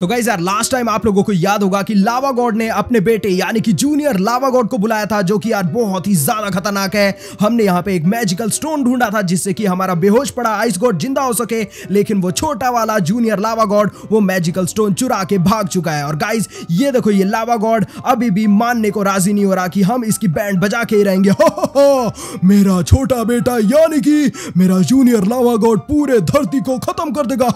तो गाइस यार last time आप लोगों को याद होगा कि लावा गॉड ने अपने बेटे यानी कि जूनियर लावा गॉड को बुलाया था, जो कि यार बहुत ही ज्यादा खतरनाक है। हमने यहाँ पे एक मैजिकल स्टोन ढूंढा था जिससे कि हमारा बेहोश पड़ा आइस गॉड जिंदा हो सके, लेकिन वो छोटा वाला जूनियर लावा गॉड वो मैजिकल स्टोन चुरा के भाग चुका है। और गाइज ये देखो, ये लावा गॉड अभी भी मानने को राजी नहीं हो रहा कि हम इसकी बैंड बजा के ही रहेंगे। मेरा छोटा बेटा यानी कि मेरा जूनियर लावा गॉड पूरे धरती को खत्म कर देगा।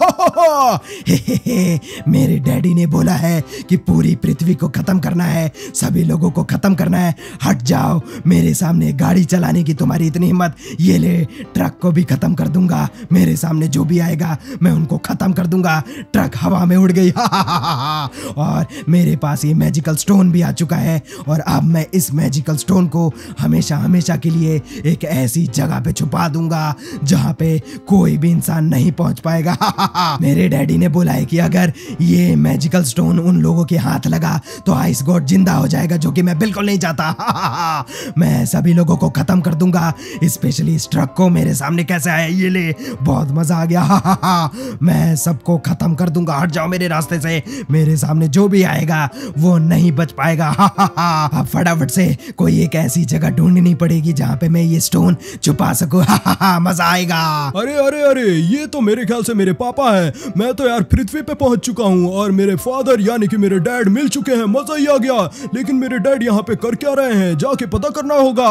डैडी ने बोला है कि पूरी पृथ्वी को खत्म करना है, सभी लोगों को खत्म करना है। हट जाओ मेरे सामने, गाड़ी चलाने की तुम्हारी इतनी हिम्मत, ये ले ट्रक को भी खत्म कर दूंगा। मेरे सामने जो भी आएगा मैं उनको खत्म कर दूंगा। ट्रक हवा में उड़ गई। और मेरे पास ये मैजिकल स्टोन भी आ चुका है और अब मैं इस मैजिकल स्टोन को हमेशा हमेशा के लिए एक ऐसी जगह पे छुपा दूंगा जहां पे कोई भी इंसान नहीं पहुंच पाएगा। मेरे डैडी ने बोला है कि अगर ये मैजिकल स्टोन उन लोगों के हाथ लगा तो आइस गॉड जिंदा हो जाएगा, जो कि मैं बिल्कुल नहीं चाहता। मैं सभी लोगों को खत्म कर दूंगा, स्पेशली इस ट्रक को। मेरे सामने कैसे आया ये, ले बहुत मजा आ गया। मैं सबको खत्म कर दूंगा। हट जाओ मेरे रास्ते से, मेरे सामने जो भी आएगा वो नहीं बच पाएगा। अब फटाफट से कोई एक ऐसी जगह ढूंढनी पड़ेगी जहाँ पे मैं ये स्टोन छुपा सकूं। मजा आएगा। अरे अरे अरे, ये तो मेरे ख्याल से मेरे पापा है। मैं तो यार पृथ्वी पे पहुंच चुका हूँ और मेरे फादर यानी कि मेरे डैड मिल चुके हैं। मजा ही आ गया। लेकिन मेरे डैड यहाँ पे कर क्या रहे हैं, जाके पता करना होगा।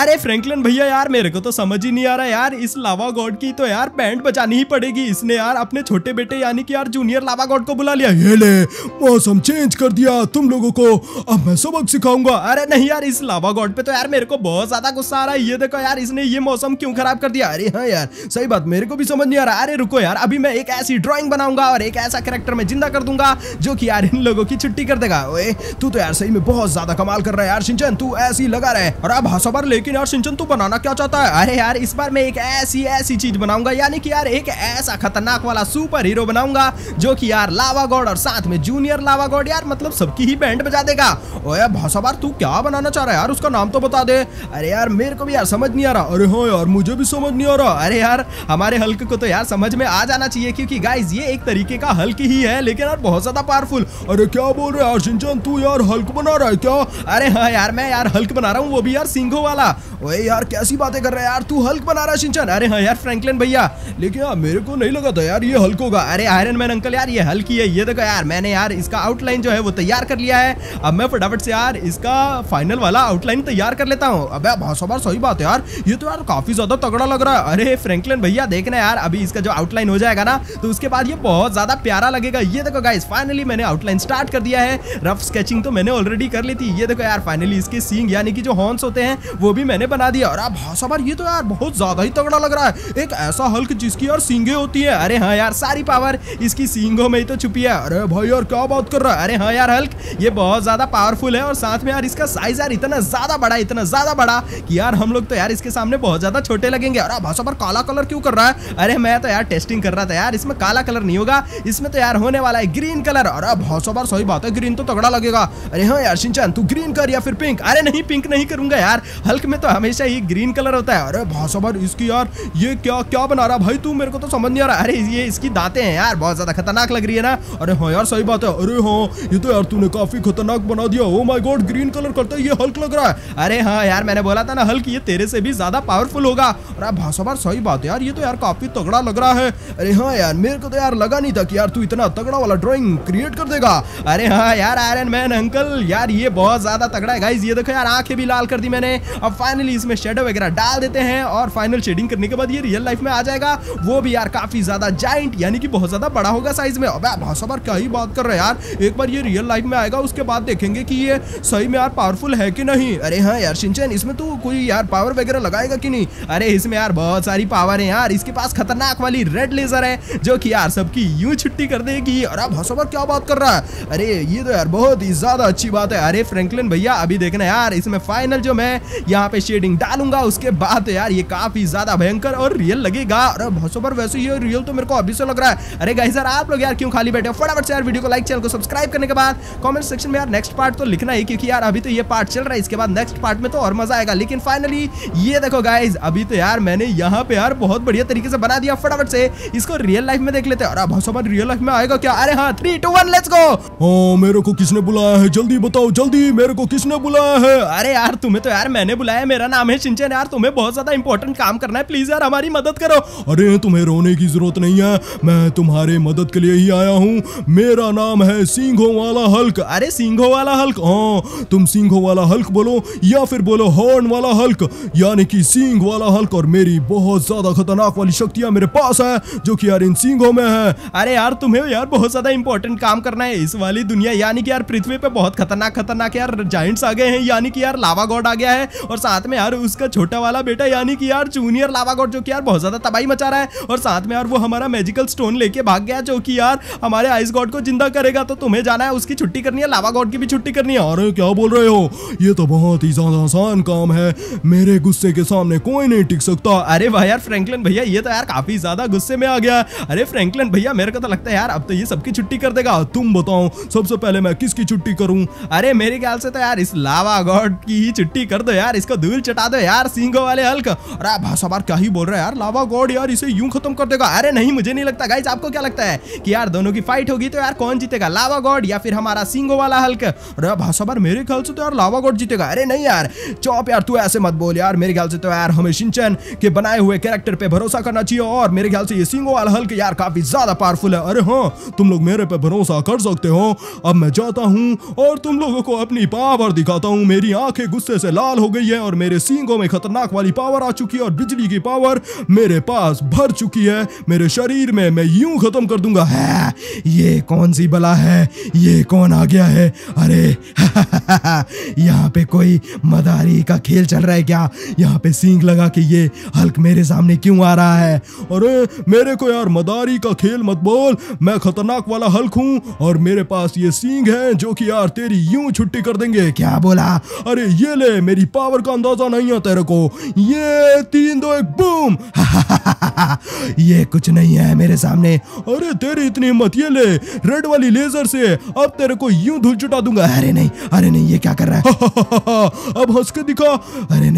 अरे फ्रैंकलिन भैया यार, मेरे को तो समझ ही नहीं आ रहा यार, इस लावा गॉड की तो यार बैंड बजानी ही पड़ेगी। इसने यार अपने छोटे बेटे यानी कि यार जूनियर लावा गॉड को बुला लिया। ये ले, मौसम चेंज कर दिया तुम लोगों को, अब मैं सबक सिखाऊंगा। अरे नहीं यार, इस लावा गॉड पे तो यार मेरे को बहुत ज्यादा गुस्सा आ रहा है। ये देखो यार, इसने ये मौसम क्यों खराब कर दिया। अरे हाँ यार, सही बात, मेरे को भी समझ नहीं आ रहा। अरे रुको यार, अभी मैं एक ऐसी ड्रॉइंग बनाऊंगा और एक ऐसा कैरेक्टर में जिंदा कर दूंगा जो कि यार इन लोगों की छुट्टी कर देगा। ओए तू तो यार सही में बहुत ज्यादा कमाल कर रहा है यार शिनचैन, तू ऐसी लगा रहा है। और अब हाँ सबर, लेकिन यार शिनचैन तू बनाना क्या चाहता है? अरे यार, इस बार मैं एक ऐसी चीज बनाऊंगा यानी कि यार एक ऐसा खतरनाक वाला सुपर हीरो बनाऊंगा जो कि यार लावा गॉड और साथ में जूनियर लावा गॉड यार मतलब सबकी ही बैंड बजा देगा। ओए भाषाबार, तू क्या बनाना चाह रहा है यार, उसका नाम तो बता दे। अरे यार, मेरे को भी यार समझ नहीं आ रहा। अरे हाँ यार, मुझे भी समझ नहीं आ रहा। अरे यार, हमारे हल्क को तो यार समझ में आ जाना चाहिए, क्योंकि गाइस ये एक तरीके का हल्क ही है, लेकिन यार बहुत ज्यादा पावरफुल। अरे क्या बोल रहा है यार शिनचैन, तू यार हल्क बना रहा है क्या? अरे हाँ यार, मैं यार हल्क बना रहा हूँ, वो भी यार सिंघों वाला। ओए यार, कैसी बातें कर रहा है यार, तू हल्क बना रहा है शिनचैन? अरे हाँ यार फ्रैंकलिन भैया, लेकिन यार मेरे को नहीं लगा था यार ये हल्क होगा। अरे आयरन मैन अंकल यार, ये हल्क ही है। ये देखो यार, मैंने यार इसका आउटलाइन जो है वो तैयार कर लिया है। अब मैं फटाफट से यार इसका फाइनल वाला आउटलाइन तैयार कर लेता हूँ। अब बहुत बार सही बात है यार, ये तो यार काफी ज्यादा तगड़ा लग रहा है। अरे फ्रैंकलिन भैया, देखना यार, अभी इसका जो आउटलाइन हो जाएगा ना तो उसके बाद ये बहुत ज्यादा प्यारा लगेगा। ये देखो गाइस, फाइनली मैंने आउटलाइन स्टार्ट कर दिया है। रफ स्केचिंग तो मैंने ऑलरेडी कर ली थी। ये देखो यार, फाइनली इसके सींग यानी कि जो हॉर्न्स होते हैं वो भी मैंने बना दिया। और अब भाषावर, ये तो यार बहुत ज्यादा ही तगड़ा लग रहा है, एक ऐसा हल्क जिसकी यार सींगे होती है। अरे हाँ यार, सारी पावर इसकी सींगों में ही तो छुपी है। अरे भाई यार, क्या बात कर रहा है। अरे हाँ यार, हल्क ये बहुत ज्यादा पावरफुल है और साथ में यार इसका साइज यार इतना ज्यादा बड़ा कि यार हम लोग तो यार इसके सामने बहुत ज्यादा छोटे लगेंगे। और भाषावर, काला कलर क्यों कर रहा है? अरे मैं तो यार टेस्टिंग कर रहा था यार, इसमें काला कलर नहीं होगा, इसमें तो यार होने वाला है ग्रीन कलर। और बहुत बार सही बात है, ग्रीन तो तगड़ा लगेगा। अरे हाँ यार शिनचैन, तू ग्रीन कर या फिर पिंक। अरे नहीं, पिंक नहीं करूंगा यार, हल्क में तो हमेशा ही ग्रीन कलर होता है। अरे बहुत बार इसकी यार ये क्या बना रहा भाई तू, मेरे को तो समझ नहीं आ रहा। अरे ये इसकी दांतें हैं यार, बहुत ज्यादा खतरनाक लग रही है ना। अरे हाँ यार, सही बात है। अरे हाँ, ये तो यार तूने काफी खतरनाक बना दिया। Oh my god, green colour करता है ये हल्क लग रहा है। अरे हाँ यार, मैंने बोला था ना हल्क ये तेरे से भी ज्यादा पावरफुल होगा। अरे बहुत बार सही बात है यार, ये तो यार काफी तगड़ा लग रहा है। अरे हाँ यार, मेरे को तो यार लगा नहीं था कि यार तू इतना तगड़ा वाला ड्राइंग क्रिएट कर देगा। अरे हाँ यार, आयरन मैन अंकल यार, ये बहुत ज्यादा तगड़ा है। गाइस ये देखो यार, आंखें भी लाल कर दी मैंने। अब फाइनली इसमें शेडो वगैरह डाल देते हैं और फाइनल शेडिंग करने के बाद ये रियल लाइफ में आ जाएगा। वो भी यार काफी ज्यादा जाइंट यानी कि बहुत ज्यादा बड़ा होगा साइज में। अबे भाषा पर क्या ही बात कर रहे यार, एक बार ये रियल लाइफ में आएगा, उसके बाद देखेंगे कि ये सही में यार पावरफुल है कि नहीं। अरे हाँ यार शिनचैन, इसमें तू कोई यार पावर वगैरह लगाएगा कि नहीं? अरे इसमें यार बहुत सारी पावर है यार, इसके पास खतरनाक वाली रेड लेजर है जो कि यार सबकी यूं छुट्टी कर देगी। और अब भाषा पर क्या बात कर रहा है। अरे ये तो यार बहुत ही ज्यादा अच्छी बात है। अरे फ्रैंकलिन भैया, अभी देखना यार, इसमें फाइनल जो मैं यहाँ पे शेडिंग डालूंगा उसके बाद तो यार ये काफी ज्यादा भयंकर और रियल लगेगा। अरे भाषा पर वैसे ये रियल तो मेरे को अभी से लग रहा है। अरे गाइस यार, आप लोग यार क्यों खाली बैठे हो, फटाफट से यार वीडियो को लाइक, चैनल को सब्सक्राइब करने के बाद कॉमेंट सेक्शन में यार नेक्स्ट पार्ट तो लिखना ही, क्योंकि यार अभी तो ये पार्ट चल रहा है, इसके बाद नेक्स्ट पार्ट में तो और मजा आएगा। लेकिन फाइनली ये देखो गाइज, अभी तो यार मैंने यहाँ पे यार बहुत बढ़िया तरीके से बना दिया। फटाफट से इसको रियल लाइफ में देख लेते हैं। और भाषा पर रियल लाइफ में आएगा क्या? अरे हाँ 3 2 1 लेट्स गो। हाँ मेरे को किसने बुलाया है, जल्दी बताओ जल्दी, मेरे को किसने बुलाया है? अरे यार तुम्हें तो यार मैंने बुलाया, मेरा नाम है शिनचैन। यार तुम्हें बहुत ज्यादा इंपॉर्टेंट काम करना है, प्लीज यार हमारी मदद करो। अरे तुम्हें रोने की जरूरत नहीं है, मैं तुम्हारे मदद के लिए ही आया हूँ। मेरा नाम है सींगों वाला हल्क। अरे सींगों वाला हल्क, हाँ तुम सींगों वाला हल्क बोलो या फिर बोलो हॉर्न वाला हल्क, यानी कि सींग वाला हल्क। और मेरी बहुत ज्यादा खतरनाक वाली शक्तियां मेरे पास है जो कि यार इन सींगों में है। अरे यार तुम्हें यार बहुत ज्यादा इंपॉर्टेंट काम करना है, इस वाली दुनिया यानी कि यार पृथ्वी पे बहुत खतरनाक यार जायंट्स आ गए हैं, यानी कि यार लावा गॉड आ गया है और साथ में यार उसका छोटा वाला बेटा यानी कि यार जूनियर लावा गॉड जो कि यार बहुत ज्यादा तबाही मचा रहा है। और साथ में यार वो हमारा मैजिकल स्टोन लेके भाग गया जो कि यार हमारे आइस गॉड को जिंदा करेगा। तो तुम्हें जाना है, उसकी छुट्टी करनी है, लावा गॉड की भी छुट्टी करनी है। अरे क्या बोल रहे हो, ये तो बहुत ही ज्यादा आसान काम है, मेरे गुस्से के सामने कोई नहीं टिक सकता। अरे वाह यार फ्रैंकलिन भैया, ये तो यार काफी ज्यादा गुस्से में आ गया। अरे फ्रैंकलिन भैया मेरे को तो लगता है यार अब तो ये सबकी छुट्टी कर देगा। तुम बताओ सबसे पहले मैं किसकी छुट्टी करूं? अरे मेरे ख्याल से तो यार इस लावा गॉड की ही छुट्टी कर दो यार, इसको धूल चटा दो यार सींगों वाले हल्क। अरे भाषा बार क्या ही बोल रहा है यार, लावा गॉड यार इसे यूं खत्म कर देगा। अरे नहीं मुझे नहीं लगता। गाइस आपको क्या लगता है कि यार दोनों की फाइट होगी तो यार कौन जीतेगा, लावा गॉड या फिर हमारा सींगों वाला हल्क? अरे भाषा बार मेरे ख्याल से तो यार लावा गॉड जीतेगा। अरे नहीं यार चौप यार, तू ऐसे मत बोल यार, मेरे ख्याल से तो यार हमें शिनचैन के बनाए हुए कैरेक्टर पे भरोसा करना चाहिए और मेरे ख्याल से ये सींगों वाला हल्क यार काफी ज्यादा पावरफुल है। अरे हाँ तुम लोग मेरे पे भरोसा कर सकते हो। अब मैं जाता हूँ और तुम लोगों को अपनी पावर दिखाता हूँ। मेरी आंखें गुस्से से लाल हो गई है और मेरे सींगों में खतरनाक वाली पावर आ चुकी है और बिजली की पावर मेरे पास भर चुकी है मेरे शरीर में। मैं यूं खत्म कर दूंगा। है ये कौन सी बला है, ये कौन आ गया है? अरे यहाँ पे कोई मदारी का खेल चल रहा है क्या? यहाँ पे सींग लगा के ये हल्क मेरे सामने क्यों आ रहा है? अरे मेरे को यार मदारी का खेल मत बोल, मैं खतरनाक वाला हल्क हूँ और मेरे पास ये सींग है जो कि यार तेरी यूं छुट्टी कर देंगे। क्या बोला? अरे ये ले, मेरी पावर का अंदाजा नहीं है तेरे को। ये 3 2 1 बूम। ये कुछ नहीं है मेरे सामने। अरे तेरी इतनी हिम्मत, ये ले रेड वाली लेजर से अब तेरे को यूं धूल चुटा दूंगा। अरे नहीं ये क्या कर रहा है? अब हंस के दिखा। अरे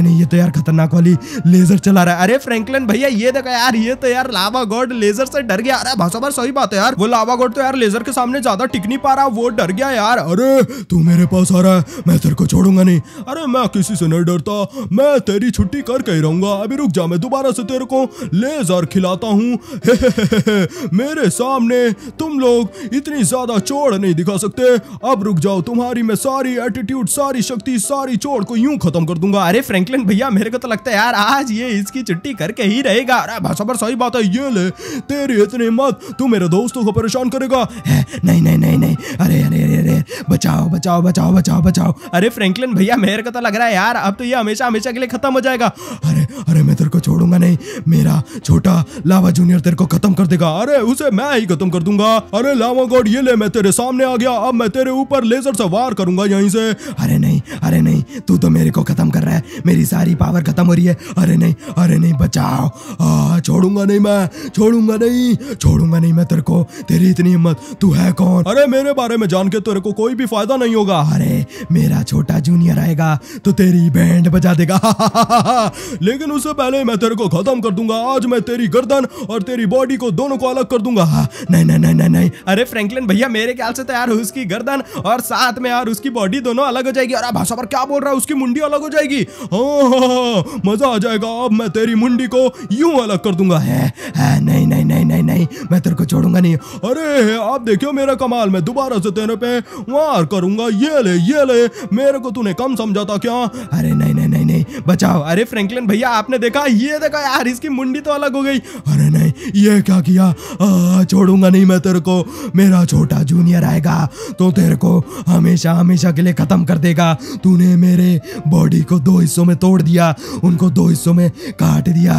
नहीं ये तो यार खतरनाक वाली लेजर चला रहा है। अरे फ्रैंकलिन भैया ये देखो यार, ये तो यार लावा गॉड लेजर से डर गया। अरे भाषा बार सही बात है यार, वो लावा गॉड तो यार लेजर के सामने ज्यादा टिक नहीं पा रहा, वो डर गया यार। अरे तू मेरे पास आ रहा है, मैं तेरे को छोड़ूंगा नहीं। अरे मैं किसी से नहीं डरता, मैं तेरी छुट्टी करके ही रहूंगा। अभी रुक जा, मैं दोबारा से तेरे को लेजर खिलाता हूँ। मेरे सामने तुम लोग इतनी ज्यादा चोड़ नहीं दिखा सकते। अब रुक जाओ, तुम्हारी मैं सारी एटीट्यूड सारी शक्ति सारी चोड़ को यूं खत्म कर दूंगा। अरे फ्रैंकलिन भैया मेरे को तो लगता है यार आज ये इसकी छुट्टी करके ही रहेगा। अरे भाषा पर सही बात है, ये ले तेरी इतनी मत, तू मेरे दोस्तों को परेशान करेगा। नहीं नहीं नहीं नहीं, अरे अरे अरे बचाओ बचाओ बचाओ बचाओ बचाओ। अरे फ्रैंकलिन भैया मेरे को तो लग रहा है यार अब तो ये हमेशा हमेशा के लिए खत्म हो जाएगा। अरे अरे मैं तेरे को छोड़ूंगा नहीं, मेरा छोटा लावा जूनियर तेरे को खत्म कर देगा। अरे उसे मैं ही खत्म कर दूंगा। अरे लावा गॉड ये ले, मैं तेरे सामने आ गया, अब मैं तेरे ऊपर लेजर से वार करूंगा यहीं से। अरे नहीं तू तो मेरे को खत्म कर रहा है, मेरी सारी पावर खत्म हो रही है। अरे नहीं बचाओ, छोड़ूंगा नहीं मैं, छोड़ूंगा नहीं मैं तेरे को। तेरी इतनी हिम्मत, तू है कौन? अरे मेरे बारे में जान के तेरे को कोई भी फायदा नहीं होगा। अरे मेरा छोटा जूनियर आएगा तो तेरी बैंड बजा देगा। लेकिन उससे पहले मैं तेरे को खत्म कर दूंगा। आज मैं तेरी गर्दन और तेरी बॉडी को दोनों को अलग कर दूंगा। नहीं नहीं नहीं नहीं नहीं। अरे फ्रैंकलिन भैया मेरे ख्याल से तो यार उसकी गर्दन और साथ में यार उसकी बॉडी दोनों अलग हो जाएगी। अरे भाषा पर क्या बोल रहा है, उसकी मुंडी अलग हो जाएगी। मजा आ जाएगा, अब मैं तेरी मुंडी को यूं अलग कर दूंगा। नहीं नहीं नहीं नहीं नहीं, मैं तेरे को छोड़ूंगा नहीं। अरे आप देखियो मेरा कमाल, मैं दोबारा से तेरे पे वार करूंगा। ये ले मेरे को तूने कम समझा था क्या? अरे नहीं नहीं नहीं नहीं बचाओ। अरे फ्रैंकलिन भैया आपने देखा, ये देखा यार इसकी मुंडी तो अलग हो गई। अरे नहीं ये क्या किया, छोड़ूंगा नहीं मैं तेरे को। मेरा छोटा जूनियर आएगा तो तेरे को हमेशा हमेशा के लिए खत्म कर देगा। तूने मेरे बॉडी को दो हिस्सों में तोड़ दिया, उनको दो हिस्सों में काट दिया,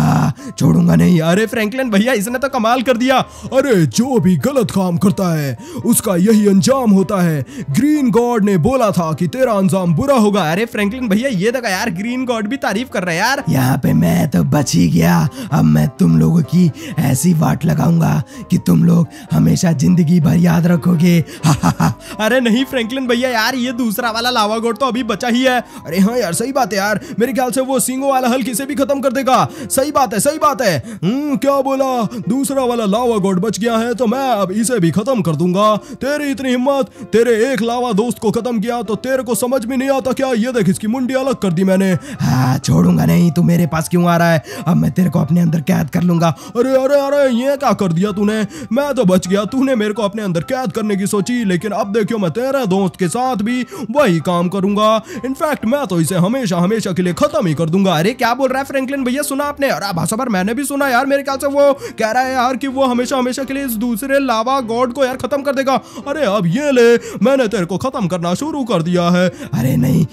छोड़ूंगा नहीं। अरे फ्रैंकलिन भैया इसने तो कमाल कर दिया। अरे जो भी गलत काम करता है उसका यही अंजाम होता है। ग्रीन गॉड ने बोला था कि तेरा अंजाम बुरा होगा। अरे फ्रैंकलिन भैया ये देखा यार ग्रीन गॉड भी तारीफ कर रहा है यार। यहाँ पे मैं तो बच ही गया। अब मैं तुम लोगों की ऐसी वाट लगाऊंगा कि तुम लोग हमेशा जिंदगी भर याद रखोगे। अरे नहीं फ्रैंकलिन भैया यार, ये दूसरा वाला लावा गोड तो अभी बचा ही है। अरे हाँ यार सही बात है यार, मेरे ख्याल से वो सिंगो वाला हल किसे भी खत्म कर देगा। सही बात है, सही बात है। क्या बोला, दूसरा वाला लावा गोड बच गया है तो मैं अब इसे भी खत्म कर दूंगा। तेरी इतनी हिम्मत, तेरे एक लावा दोस्त को खत्म किया तो तेरे को समझ में नहीं आता क्या? ये देख इसकी मुंडी अलग कर दी मैंने। हाँ छोड़ूंगा नहीं, तू मेरे पास क्यों आ रहा है? अब मैं तेरे को अपने अंदर कैद कर लूंगा। अरे अरे अरे ये क्या कर दिया तूने? मैं तो बच गया, तूने मेरे को अपने अंदर कैद करने की सोची, लेकिन अब देखियो मैं तेरे दोस्त के साथ भी वही काम करूंगा। इनफैक्ट मैं तो इसे हमेशा हमेशा के लिए खत्म ही कर दूंगा। अरे क्या बोल रहा है फ्रैंकलिन भैया, सुना आपने? अरे भाषा पर मैंने भी सुना यार, मेरे ख्याल से वो कह रहा है यार कि वो हमेशा हमेशा के लिए इस दूसरे लावा गॉड को यार खत्म कर देगा। अरे अब ये ले, मैंने तेरे को खत्म करना शुरू कर दिया है। अरे नहीं,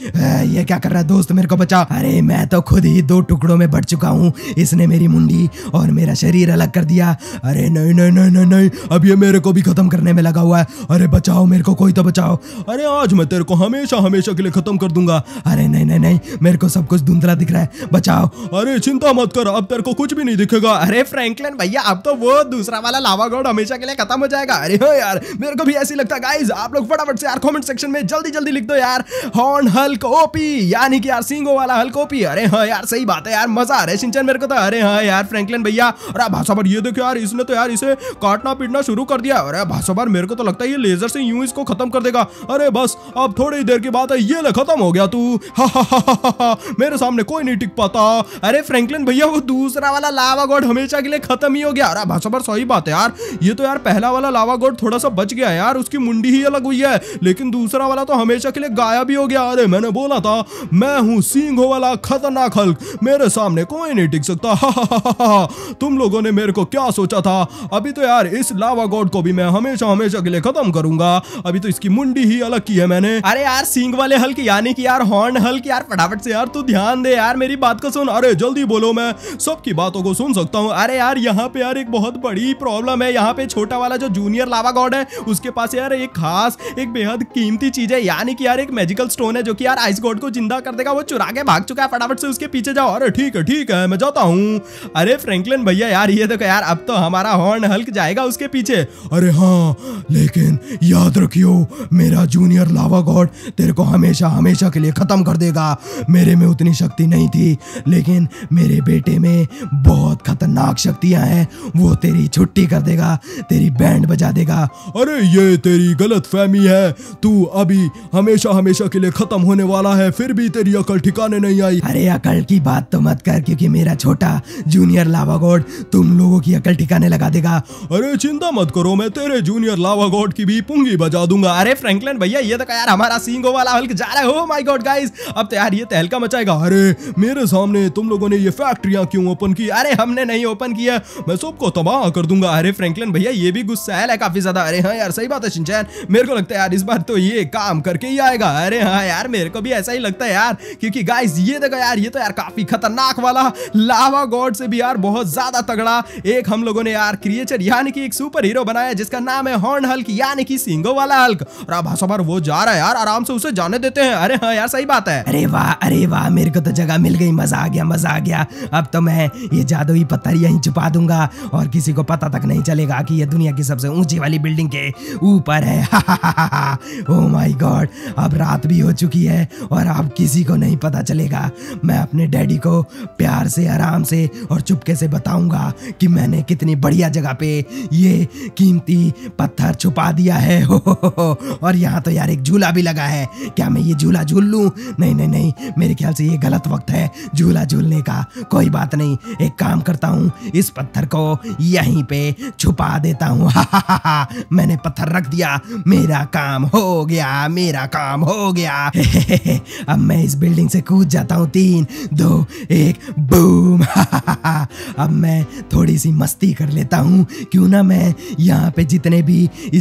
ये क्या कर रहा है दोस्त, मेरे को बचा। अरे मैं तो खुद ही दो टुकड़ों में बढ़ चुका हूँ, इसने मेरी मुंडी और मेरा शरीर अलग कर दिया। अरे नहीं नहीं नहीं नहीं नहीं, अब ये मेरे को भी खत्म करने में लगा हुआ है। अरे बचाओ मेरे को, कोई तो बचाओ। अरे आज मैं तेरे को हमेशा हमेशा के लिए खत्म कर दूंगा। अरे नहीं नहीं नहीं, मेरे को सब कुछ धुंधला दिख रहा है, बचाओ। अरे चिंता मत कर, अब तेरे को कुछ भी नहीं दिखेगा। अरे फ्रैंकलिन भैया, अब तो वो दूसरा वाला लावा गॉड हमेशा के लिए खत्म हो जाएगा। अरे हो यार, मेरे को भी ऐसे लगता है। गाइस आप लोग फटाफट से यार कमेंट सेक्शन में जल्दी जल्दी लिख दो यार, हॉर्न हल्क ओपी, यानी कि यार सिंगो वाला हल्क ओपी। अरे हाँ यार सही बात है यार, मजा आ रहा है शिनचैन मेरे को तो। अरे हाँ यार फ्रैंकलिन भैया, अरे भाषा पर ये देखो यार, इसने तो यार इसे काटना पीटना शुरू कर दिया। अरे भाषा पर मेरे को तो लगता है ये लेजर से यूं इसको खत्म कर देगा। अरे बस अब थोड़ी देर की बात है, ये ले खत्म हो गया तू। मेरे सामने कोई नहीं टिक पाता। अरे फ्रैंकलिन भैया, वो दूसरा वाला लावा गॉड हमेशा के लिए खत्म ही हो गया। अरे भाषा पर सही बात है यार, ये तो यार पहला वाला लावा गॉड थोड़ा सा बच गया यार, उसकी मुंडी ही अलग हुई है, लेकिन दूसरा वाला तो हमेशा के लिए गायब ही हो गया। अरे मैंने बोला था, मैं हूँ सिंघो वाला खतरनाक हल्क, मेरे सामने कोई नहीं टिक सकता। तुम लोगों ने मेरे को क्या सोचा था? अभी तो यार इस लावा गॉड को भी मैं हमेशा हमेशा के लिए खत्म करूंगा। अभी तो इसकी मुंडी ही अलग की है मैंने। अरे यार सींग वाले हल्क, यानी कि यार हॉर्न हल्क, यार फटाफट से यार तू ध्यान दे यार, मेरी बात को सुन। अरे जल्दी बोलो, मैं सबकी बातों को सुन सकता हूँ। अरे यार यहाँ पे यार एक बहुत बड़ी प्रॉब्लम है। यहाँ पे छोटा वाला जो जूनियर लावा गॉड है, उसके पास यार एक खास, एक बेहद कीमती चीज है, यानी कि यार एक मैजिकल स्टोन है, जो कि यार आइस गॉड को जिंदा कर देगा। वो चुरा के भाग चुका है, फटाफट से उसके पीछे जाओ। अरे ठीक है मैं जाता हूँ। अरे फ्रैंकलिन भैया यार, ये देखो यार, अब तो हमारा हॉर्न हल्क जाएगा उसके पीछे। अरे हाँ, लेकिन याद रखियो, मेरा जूनियर लावा गॉड तेरे को हमेशा हमेशा के लिए खत्म कर देगा। मेरे में उतनी शक्ति नहीं थी, लेकिन मेरे बेटे में बहुत खतरनाक शक्तियां हैं। वो तेरी छुट्टी कर देगा, तेरी बैंड बजा देगा। अरे ये तेरी गलतफहमी है, तू अभी हमेशा हमेशा के लिए खत्म होने वाला है, फिर भी तेरी अकल ठिकाने नहीं आई। अरे अकल की बात तो मत कर, क्योंकि मेरा छोटा जूनियर लावा गॉड तुम लोगों की अकल ठिकाने लगा देगा। अरे चिंता मत करो, मैं तेरे जूनियर लावा गॉड की भी पूंगी बजा दूंगा। अरे फ्रैंकलिन भैया, ये तो यार हमारा सिंगो वाला हल्क जा रहा है। ओह माय गॉड गाइस, अब तो यार ये तहलका मचाएगा। अरे मेरे सामने तुम लोगों ने ये फैक्ट्रियां क्यों ओपन की? अरे हमने नहीं ओपन किया, मैं सबको तबाह कर दूंगा। अरे फ्रैंकलिन भैया, ये भी गुस्सैल है काफी ज्यादा। अरे हाँ यार सही बात है शिनचैन, मेरे को लगता है यार इस बार तो ये काम करके ही आएगा। अरे हाँ यार, मेरे को भी ऐसा ही लगता है यार, क्योंकि गाइस ये देखो यार, ये तो यार काफी खतरनाक वाला लावा गॉड से भी यार बहुत ज्यादा तगड़ा एक हम लोगों ने यार क्रिएचर, यानी कि एक सुपर हीरो बनाया, जिसका नाम है हॉर्न हल्क, यानी कि सिंगो वाला हल्क। और वो जा रहा है यार, आराम से उसे जाने देते हैं। अरे हाँ यार सही बात है। अरे वाह, अरे वाह, मेरे को तो जगह मिल गई, मजा आ गया, मजा आ गया। अब तो मैं ये जादुई पत्थर यहीं छुपा दूंगा और किसी को पता तक नहीं चलेगा कि ये दुनिया की सबसे ऊंची वाली बिल्डिंग के ऊपर है। ओह माय गॉड, अब रात भी हो चुकी है और अब किसी को नहीं पता चलेगा। मैं अपने डैडी को प्यार से, आराम से और चुपके से बताऊंगा कि मैंने कितनी बढ़िया जगह पे ये कीमती पत्थर छुपा दिया है। और यहाँ तो यार एक झूला भी लगा है, क्या मैं ये झूला झूल लूं? नहीं नहीं नहीं, मेरे ख्याल से ये गलत वक्त है झूला झूलने का। कोई बात नहीं, एक काम करता हूँ, इस पत्थर को यहीं पे छुपा देता हूँ। मैंने पत्थर रख दिया, मेरा काम हो गया, मेरा काम हो गया। अब मैं इस बिल्डिंग से कूद जाता हूँ, 3, 2, 1, बूम। अब मैं थोड़ी सी मस्ती कर लेता हूँ, क्यों ना मैं यहाँ पे जितने भी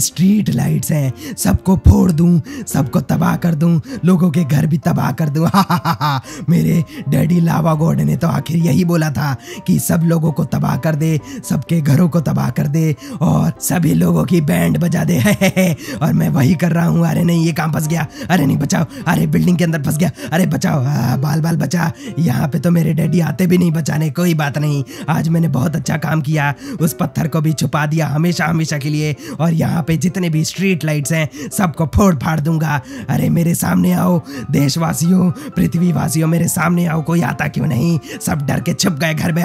स्ट्रीट लाइट्स हैं सबको फोड़ दूं, सबको तबाह कर दूं, लोगों के घर भी तबाह कर दूं। मेरे डैडी लावा गॉड ने तो आखिर यही बोला था कि सब लोगों को तबाह कर दे, सबके घरों को तबाह कर दे और सभी लोगों की बैंड बजा दे। और मैं वही कर रहा हूँ। अरे नहीं, ये काम फंस गया। अरे नहीं बचाओ, अरे बिल्डिंग के अंदर फंस गया, अरे बचाओ, बाल बाल बचा। यहाँ पे तो मेरे डैडी आते भी नहीं बचाने। कोई बात नहीं, आज मैंने बहुत अच्छा काम किया, उस पत्थर को भी छुपा दिया हमेशा हमेशा के लिए। और यहाँ पे जितने भी स्ट्रीट लाइट्स हैं सबको फोड़ फाड़ दूंगा। अरे मेरे सामने आओ देशवासियों, पृथ्वीवासियों, मेरे सामने आओ। कोई आता क्यों नहीं, सब डर के छुप गए घर में।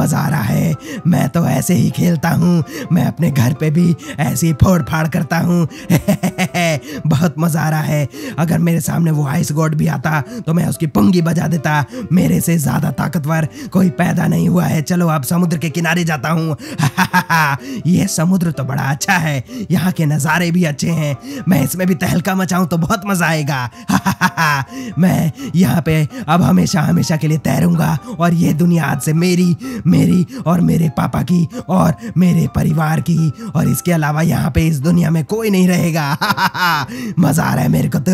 मजा आ रहा है, मैं तो ऐसे ही खेलता हूँ, मैं अपने घर पे भी ऐसे ही फोड़ फाड़ करता हूँ। बहुत मजा आ रहा है। अगर मेरे सामने वो आइस गॉड भी आता तो मैं उसकी पुंगी बजा देता। मेरे से ज्यादा ताकतवर कोई पैदा नहीं हुआ है। चलो अब समुद्र के किनारे जाता हूँ। ये समुद्र तो बड़ा अच्छा है, यहाँ के नज़ारे भी अच्छे हैं, मैं इसमें भी तहलका मचाऊँ तो बहुत मजा आएगा। मैं यहाँ पे अब हमेशा हमेशा के लिए तैरूंगा और ये दुनिया आज से मेरी और मेरे पापा की और मेरे परिवार की, और इसके अलावा यहाँ पे इस दुनिया में कोई नहीं रहेगा। मजा आ रहा है मेरे को तो।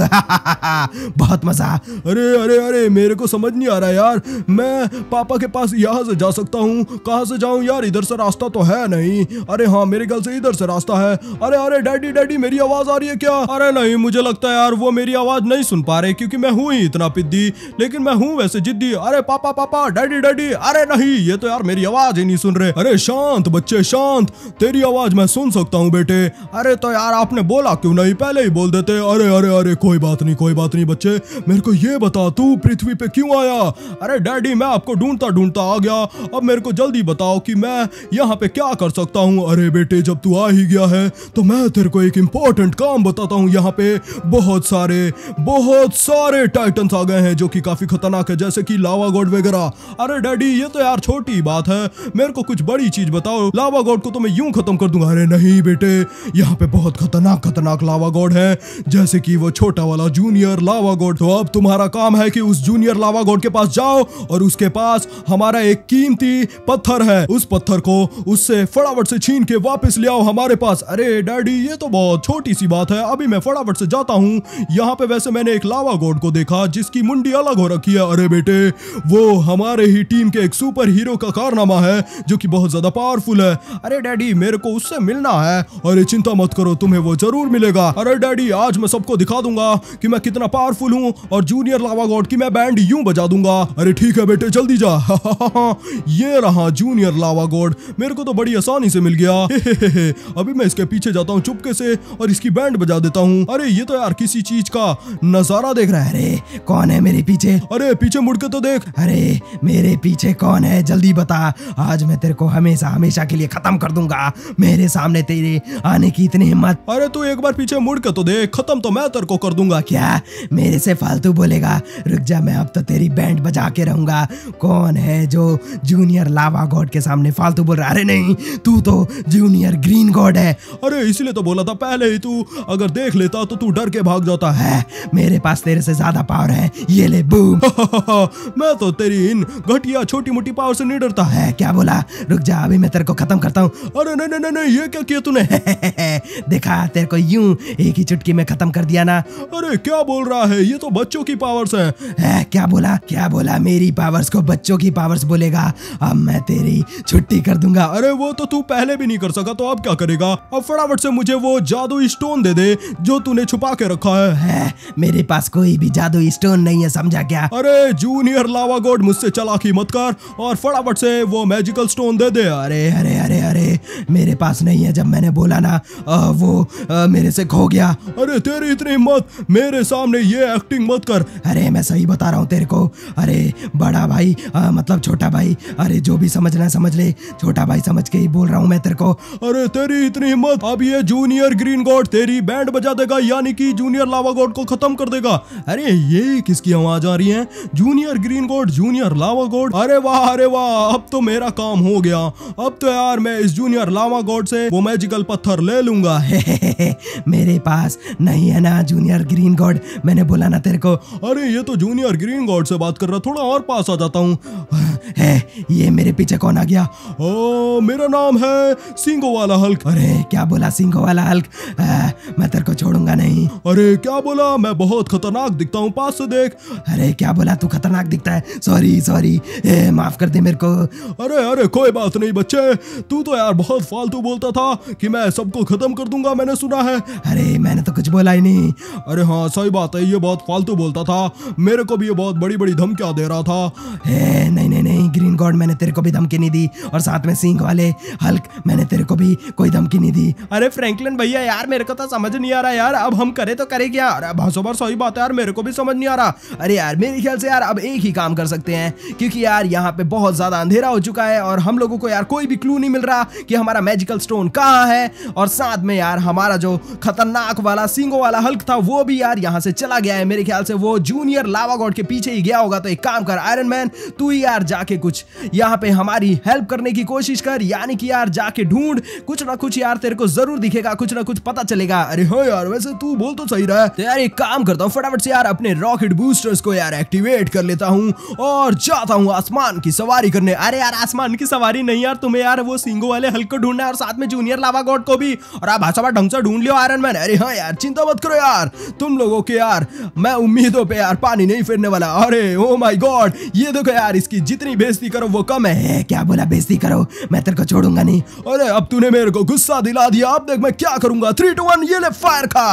बहुत मजा। अरे अरे अरे मेरे को समझ नहीं आ रहा यार, मैं पापा के पास यहाँ से जा सकता हूँ, कहाँ से जाऊँ यार, इधर से रास्ता तो है नहीं। अरे हाँ मेरे ख्याल से इधर से रास्ता है। अरे अरे डैडी डैडी मेरी आवाज आ रही है क्या? अरे नहीं मुझे लगता है यार वो मेरी आवाज नहीं सुन पा रहे, क्योंकि मैं हूँ ही इतना पिद्दी, लेकिन मैं हूँ वैसे जिद्दी। अरे पापा पापा डैडी डैडी, अरे नहीं ये तो यार मेरी आवाज ही नहीं सुन रहे। अरे शांत बच्चे शांत, तेरी आवाज मैं सुन सकता हूँ बेटे। अरे तो यार आपने बोला क्यों नहीं, पहले ही बोल देते। अरे अरे अरे कोई बात नहीं बच्चे, मेरे को ये बता तू पृथ्वी पे क्यों आया? अरे डैडी मैं आपको ढूंढता ढूंढता आ गया, अब मेरे को जल्दी बताओ कि मैं यहाँ पे क्या कर सकता हूँ। अरे बेटे जब तू आ ही गया है तो मैं तेरे को एक इम्पोर्टेंट काम बताता हूँ। यहाँ पे बहुत सारे टाइटन्स आ गए हैं जो कि काफी खतरनाक है, जैसे कि लावा गॉड वगैरह। अरे डैडी ये तो यार छोटी बात है, मेरे को कुछ बड़ी चीज बताओ। लावा गॉड को तो मैं यूं खत्म कर दूंगा। अरे नहीं बेटे यहाँ पे बहुत खतरनाक लावा गॉड है, जैसे कि वो छोटा वाला जूनियर लावा गॉड। तो अब तुम्हारा काम है कि उस जूनियर लावा गॉड के पास जाओ और उसके पास हमारा एक कीमती पत्थर है, उस पत्थर को उससे फटाफट से छीन के वापस ले आओ हमारे पास। अरे डैडी ये तो बहुत छोटी सी बात है, अभी मैं फटाफट से जाता हूँ। यहाँ पे वैसे मैंने एक लावा गॉड को देखा जिसकी मुंडी अलग हो रखी है। अरे बेटे वो हमारे ही टीम के एक सुपर हीरो का कारनामा है जो कि बहुत ज्यादा पावरफुल है। अरे डैडी मेरे को उससे मिलना है। अरे चिंता मत करो तुम्हें वो जरूर मिलेगा। अरे डैडी आज मैं सबको दिखा दूंगा कि मैं कितना पावरफुल हूँ, और जूनियर लावा गॉड की मैं बैंड यूं बजा दूंगा। अरे ठीक है बेटे जल्दी जा। ये रहा जूनियर लावा गॉड, मेरे को तो बड़ी आसानी से मिल गया। अभी मैं इसके पीछे जाता हूँ चुपके से और इसकी बैंड बजा देता हूँ। अरे ये तो यार किसी चीज का नजारा देख रहा है। अरे कौन है मेरे पीछे? अरे पीछे मुड़ के तो देख। अरे मेरे पीछे कौन है जल्दी बता, आज मैं तेरे को हमेशा हमेशा के लिए खत्म कर दूंगा। मेरे सामने तेरे आने की इतनी हिम्मत? अरे तू एक बार पीछे मुड़ के तो देख, खत्म तो मैं तेरे को कर दूंगा। क्या मेरे से फालतू बोलेगा? रुक जा, मैं अब तो तेरी बैंड बजा के रहूंगा। कौन है जो जूनियर लावा गॉड के सामने फालतू बोल रहा? अरे नहीं तू तो जूनियर ग्रीन गॉड है। अरे इसलिए तो बोला था पहले ही, तू अगर देख लेता तो तू डर के भाग जाता है। मेरे पास तेरे से ज्यादा पावर है, ये ले बूम। मैं तो तेरी इन घटिया छोटी मोटी पावर से नहीं डरता है। क्या बोला? रुक जा अभी मैं तेरे को खत्म करता हूँ। अरे नहीं नहीं नहीं ये क्या किया तूने? देखा तेरे को यूं एक ही चुटकी में खत्म कर दिया ना। अरे क्या बोल रहा है, ये तो बच्चों की पावर्स है। क्या बोला मेरी पावर्स को बच्चों की पावर्स बोलेगा? अब मैं तेरी छुट्टी कर दूंगा। अरे वो तो तू पहले भी नहीं कर सका तो अब क्या करेगा? अब फटाफट से मुझे वो जादुई स्टोन दे दे जो तूने छुपा के रखा है। मेरे पास कोई भी जादुई स्टोन नहीं है, समझा क्या? अरे जूनियर लावा गॉड मुझसे चालाकी मत कर और फटाफट से वो मैजिकल स्टोन दे दे। अरे अरे अरे अरे मेरे पास नहीं है, जब मैंने बोला ना वो मेरे से खो गया। अरे तेरी इतनी हिम्मत, मेरे सामने ये एक्टिंग मत कर। अरे मैं सही बता रहा हूँ तेरे को। अरे बड़ा भाई मतलब छोटा भाई, अरे जो भी समझना समझ ले, छोटा भाई समझ के ही बोल रहा हूँ मैं तेरे को। अरे तेरी इतनी हिम्मत, अब ये जूनियर ग्रीन गॉड तेरी बैंड बजा देगा यानी कि जूनियर लावा गॉड को खत्म कर देगा। अरे ये किसकी आवाज आ रही है? Junior green god, junior lava god. अरे वाह अरे वाह, अब तो मेरा काम हो गया। अब तो यार मैं इस जूनियर लावा गॉड से वो मैजिकल पत्थर ले लूंगा। मेरे पास नहीं है ना जूनियर ग्रीन गॉड, मैंने बोला ना तेरे को। अरे ये तो जूनियर ग्रीन गॉड से बात कर रहा, थोड़ा और पास आ जाता हूँ। ये मेरे पीछे कौन आ गया? ओ मेरा नाम है सिंगो वाला हल्क। अरे क्या बोला सिंगो वाला हल्क? मैं तेरे को छोड़ूंगा नहीं। अरे क्या बोला? मैं बहुत खतरनाक दिखता हूँ, पास से देख। अरे क्या बोला? तू खतरनाक दिखता है, सॉरी माफ कर दे मेरे को। अरे अरे कोई बात नहीं बच्चे, तू तो यार बहुत फालतू बोलता था कि मैं सबको खत्म कर दूंगा, मैंने सुना है। अरे मैंने तो कुछ बोला ही नहीं। अरे हाँ सही बात है, ये बहुत फालतू बोलता था, मेरे को भी ये बहुत बड़ी बड़ी धमकियाँ दे रहा था। नहीं नहीं नहीं ग्रीन गॉड, मैंने तेरे को भी धमकी नहीं दी, और साथ में सिंह वाले हल्क मैंने तेरे को भी कोई धमकी नहीं दी। अरे फ्रैंकलिन भैया यार मेरे को तो समझ नहीं आ रहा यार, अब हम करे तो करे क्या। अरे भासोबर सही बात है यार, मेरे को भी समझ नहीं आ रहा। अरे यार मेरे ख्याल से यार अब एक ही काम कर सकते हैं, क्योंकि यार यहाँ पे बहुत ज्यादा अंधेरा हो चुका है और हम लोगों को यार कोई भी क्लू नहीं मिल रहा कि हमारा मैजिकल स्टोन कहाँ है, और साथ में यार हमारा जो खतरनाक वाला सिंगो वाला हल्क था वो भी यार यहाँ से चला गया है। मेरे ख्याल से वो जूनियर लावा गॉड के पीछे ही गया होगा। तो एक काम कर आयरन मैन, तू ही यार जाके कुछ यहाँ पे हमारी हेल्प करने की कोशिश कर, यानी कि यार जाके ढूंढ, कुछ ना कुछ यार तेरे को जरूर दिखेगा, कुछ ना कुछ पता चलेगा। अरे हो यार वैसे तू बोल तो सही रहा है। तो यार एक काम करता हूँ, फटाफट से यार अपने रॉकेट बूस्टर्स को यार एक्टिवेट कर लेता हूँ और जाता हूँ आसमान की सवारी करने। अरे यार आसमान की सवारी नहीं यार, तुम्हें यार वो सिंगो वाले हल्क को ढूंढना है और साथ में जूनियर लावा गॉड को भी, और आप भाषा ढंग से ढूंढ लियो आयरन मैन। अरे हाँ यार चिंता मत करो यार, तुम लोगों के यार मैं उम्मीदों पे यार पानी नहीं फिरने वाला। अरे ओ माय गॉड, ये देखो यार इसकी जितनी बेइज्जती करो वो कम है। क्या बोला बेइज्जती करो, मैं तेरे को छोड़ूंगा नहीं। अरे अब तूने मेरे को गुस्सा दिला दिया, अब देख मैं क्या करूंगा। 3-2-1 ये ले फायर खा।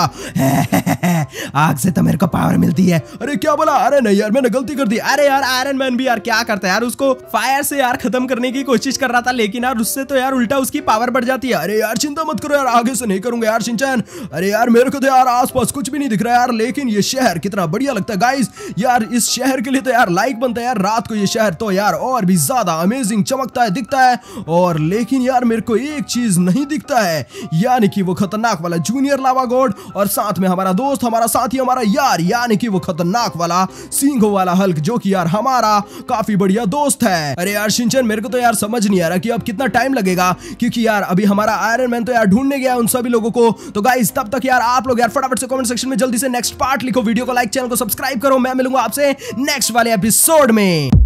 आग से तो मेरे को पावर मिलती है। अरे क्या बोला, अरे नहीं यार मैंने गलती कर दी। अरे यार आयरन मैन भी यार क्या करता है यार, उसको फायर से यार खत्म करने की कोशिश कर रहा था, लेकिन यार उससे तो यार उल्टा उसकी पावर बढ़ जाती है। अरे यार चिंता मत करो यार, आगे से नहीं करूंगा यार शिनचैन। अरे यार मेरे को तो यार आसपास कुछ भी नहीं दिख रहा यार, लेकिन ये शहर कितना बढ़िया लगता है गाइस। यार इस शहर के लिए तो यार लाइक बनता है यार, रात को ये शहर तो यार और भी ज्यादा अमेजिंग चमकता है, दिखता है। और लेकिन यार मेरे को एक चीज नहीं दिखता है, यानी कि वो खतरनाक वाला जूनियर लावा गॉड, और साथ में हमारा दोस्त, हमारा साथी, हमारा यार, यानी कि वो खतरनाक वाला सिंघो वाला हल्क, जो कि यार हमारा काफी बढ़िया दोस्त है। अरे यार शिनचैन मेरे को तो यार समझ नहीं आ रहा कि अब कितना टाइम लगेगा, क्योंकि यार अभी हमारा आयरन मैन तो यार ढूंढने गया उन सभी लोगों को। तो गाइस तब तक यार आप लोग यार फटाफट से कमेंट सेक्शन में जल्दी से नेक्स्ट पार्ट लिखो, वीडियो को लाइक, चैनल को सब्सक्राइब करो। मैं मिलूंगा आपसे नेक्स्ट वाले एपिसोड में।